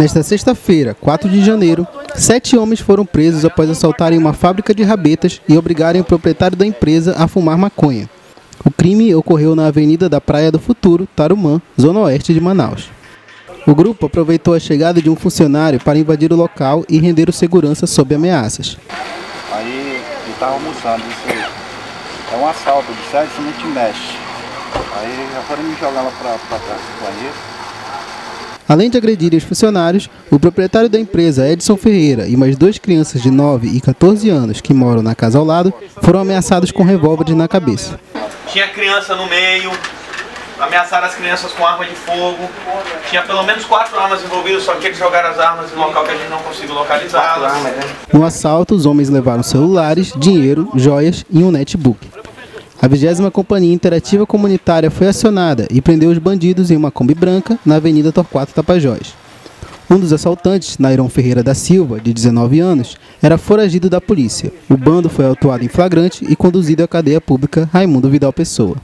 Nesta sexta-feira, 4 de janeiro, 7 homens foram presos após assaltarem uma fábrica de rabetas e obrigarem o proprietário da empresa a fumar maconha. O crime ocorreu na Avenida da Praia do Futuro, Tarumã, zona oeste de Manaus. O grupo aproveitou a chegada de um funcionário para invadir o local e render o segurança sob ameaças. Aí ele estava almoçando, isso é um assalto, de sério, isso não te mexe. Aí já foram me jogar lá para trás do banheiro. Além de agredirem os funcionários, o proprietário da empresa, Edson Ferreira, e mais duas crianças de 9 e 14 anos que moram na casa ao lado, foram ameaçados com revólveres na cabeça. Tinha criança no meio, ameaçaram as crianças com arma de fogo, tinha pelo menos 4 armas envolvidas, só que eles jogaram as armas no local que a gente não conseguiu localizá-las. No assalto, os homens levaram celulares, dinheiro, joias e um netbook. A 20ª Companhia Interativa Comunitária foi acionada e prendeu os bandidos em uma Kombi branca na Avenida Torquato Tapajós. Um dos assaltantes, Nayron Ferreira da Silva, de 19 anos, era foragido da polícia. O bando foi autuado em flagrante e conduzido à cadeia pública Raimundo Vidal Pessoa.